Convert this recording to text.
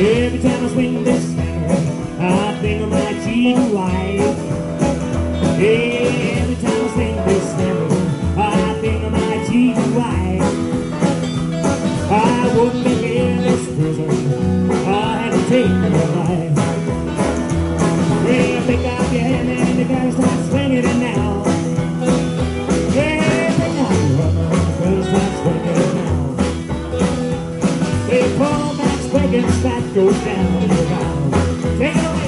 Every time I swing this finger, I think I might cheat life. Every time I swing this finger, I think I might cheat life. I wouldn't be here in this prison. I had to take my life. Yeah, pick up your hand and you gotta start swinging it now. Yeah, pick up your hand and you gotta start swinging it now. They pull back, swing and that goes down. Take it away.